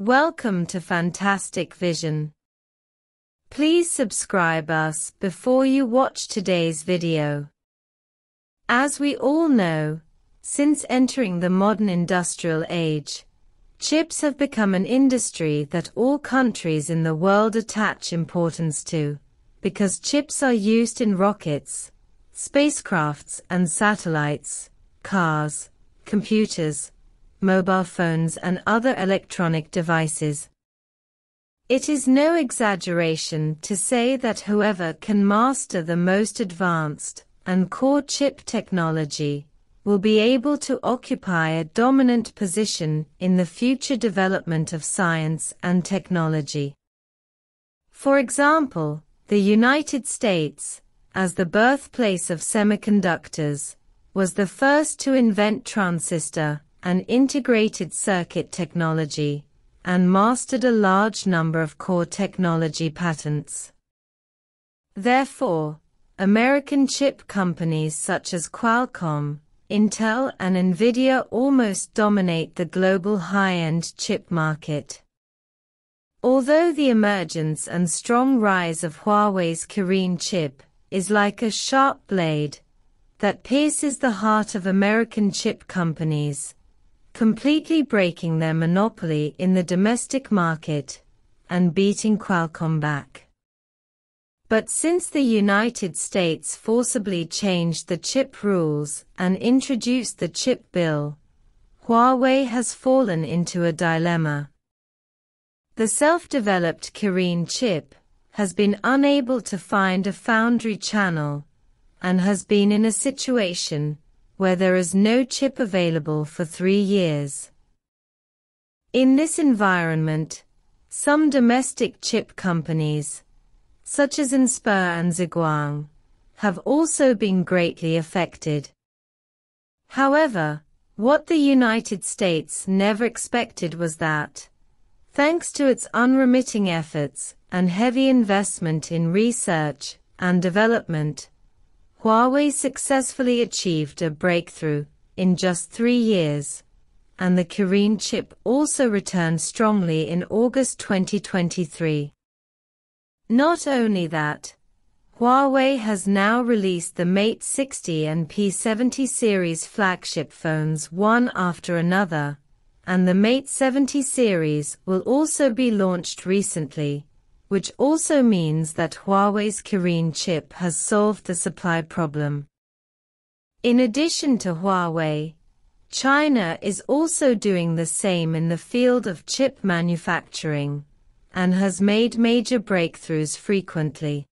Welcome to Fantastic Vision. Please subscribe us before you watch today's video. As we all know, since entering the modern industrial age, chips have become an industry that all countries in the world attach importance to, because chips are used in rockets, spacecrafts and satellites, cars, computers, mobile phones and other electronic devices. It is no exaggeration to say that whoever can master the most advanced and core chip technology will be able to occupy a dominant position in the future development of science and technology. For example, the United States, as the birthplace of semiconductors, was the first to invent transistor and integrated circuit technology, and mastered a large number of core technology patents. Therefore, American chip companies such as Qualcomm, Intel and Nvidia almost dominate the global high-end chip market. Although the emergence and strong rise of Huawei's Kirin chip is like a sharp blade that pierces the heart of American chip companies, completely breaking their monopoly in the domestic market and beating Qualcomm back. But since the United States forcibly changed the chip rules and introduced the chip bill, Huawei has fallen into a dilemma. The self-developed Kirin chip has been unable to find a foundry channel and has been in a situation where there is no chip available for 3 years. In this environment, some domestic chip companies, such as Inspur and Ziguang, have also been greatly affected. However, what the United States never expected was that, thanks to its unremitting efforts and heavy investment in research and development, Huawei successfully achieved a breakthrough in just 3 years, and the Kirin chip also returned strongly in August 2023. Not only that, Huawei has now released the Mate 60 and P70 series flagship phones one after another, and the Mate 70 series will also be launched recently, which also means that Huawei's Kirin chip has solved the supply problem. In addition to Huawei, China is also doing the same in the field of chip manufacturing and has made major breakthroughs frequently.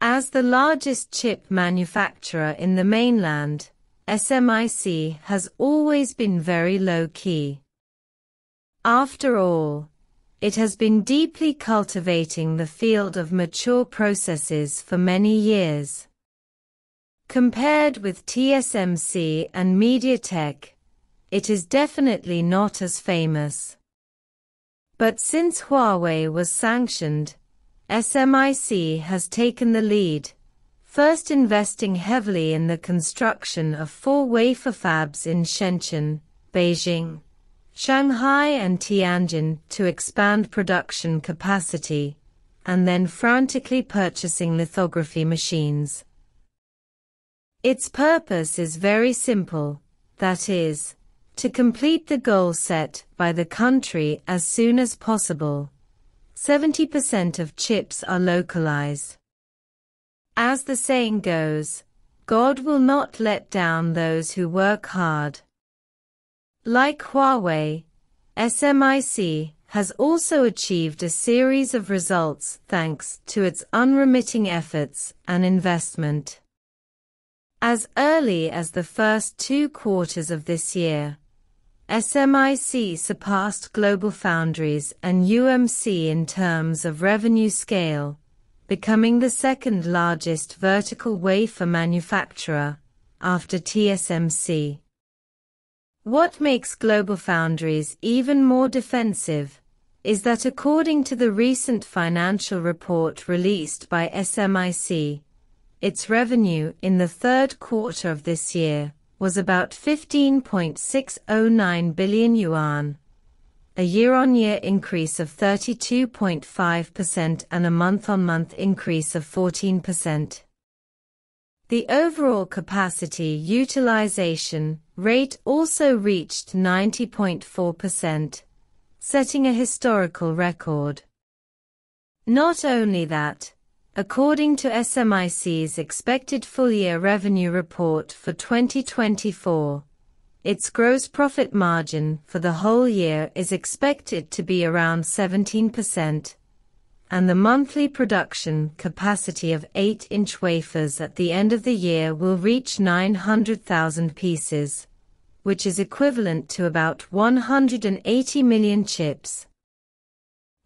As the largest chip manufacturer in the mainland, SMIC has always been very low-key. After all, it has been deeply cultivating the field of mature processes for many years. Compared with TSMC and MediaTek, it is definitely not as famous. But since Huawei was sanctioned, SMIC has taken the lead, first investing heavily in the construction of 4 wafer fabs in Shenzhen, Beijing, Shanghai and Tianjin to expand production capacity, and then frantically purchasing lithography machines. Its purpose is very simple, that is, to complete the goal set by the country as soon as possible. 70% of chips are localized. As the saying goes, God will not let down those who work hard. Like Huawei, SMIC has also achieved a series of results thanks to its unremitting efforts and investment. As early as the first 2 quarters of this year, SMIC surpassed GlobalFoundries and UMC in terms of revenue scale, becoming the second largest vertical wafer manufacturer after TSMC. What makes GlobalFoundries even more defensive is that according to the recent financial report released by SMIC, its revenue in the 3rd quarter of this year was about 15.609 billion yuan, a year-on-year increase of 32.5% and a month-on-month increase of 14%. The overall capacity utilization rate also reached 90.4%, setting a historical record. Not only that, according to SMIC's expected full-year revenue report for 2024, its gross profit margin for the whole year is expected to be around 17%. And the monthly production capacity of 8-inch wafers at the end of the year will reach 900,000 pieces, which is equivalent to about 180 million chips.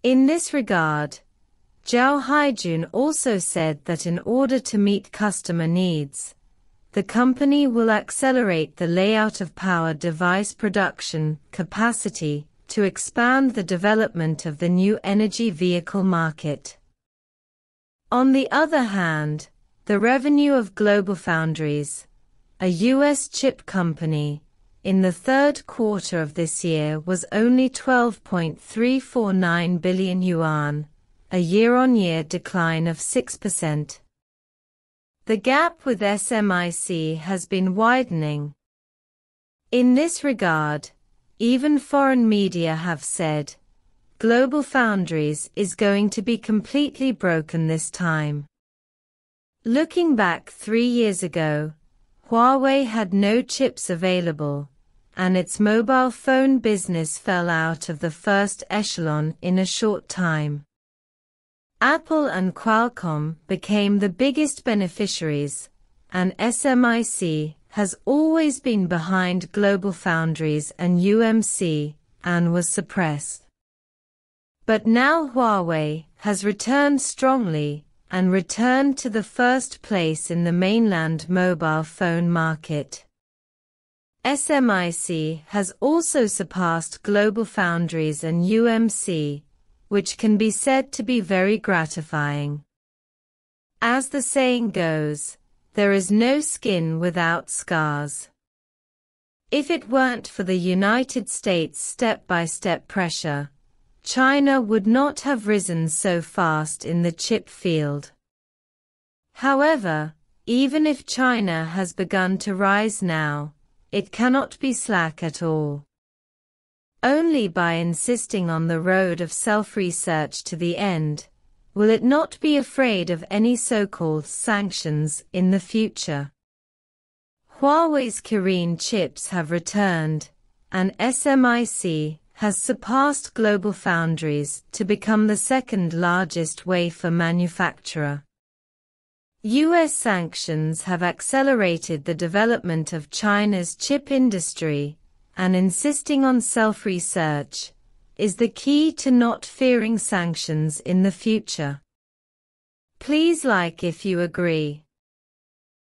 In this regard, Zhao Haijun also said that in order to meet customer needs, the company will accelerate the layout of power device production capacity to expand the development of the new energy vehicle market. On the other hand, the revenue of GlobalFoundries, a U.S. chip company, in the third quarter of this year was only 12.349 billion yuan, a year-on-year decline of 6%. The gap with SMIC has been widening. In this regard, even foreign media have said, GlobalFoundries is going to be completely broken this time. Looking back 3 years ago, Huawei had no chips available, and its mobile phone business fell out of the first echelon in a short time. Apple and Qualcomm became the biggest beneficiaries, and SMIC has always been behind GlobalFoundries and UMC, and was suppressed. But now Huawei has returned strongly, and returned to the first place in the mainland mobile phone market. SMIC has also surpassed GlobalFoundries and UMC, which can be said to be very gratifying. As the saying goes, there is no skin without scars. If it weren't for the United States' step-by-step pressure, China would not have risen so fast in the chip field. However, even if China has begun to rise now, it cannot be slack at all. Only by insisting on the road of self-research to the end, will it not be afraid of any so-called sanctions in the future? Huawei's Kirin chips have returned, and SMIC has surpassed GlobalFoundries to become the second-largest wafer manufacturer. U.S. sanctions have accelerated the development of China's chip industry, and insisting on self-research is the key to not fearing sanctions in the future. Please like if you agree.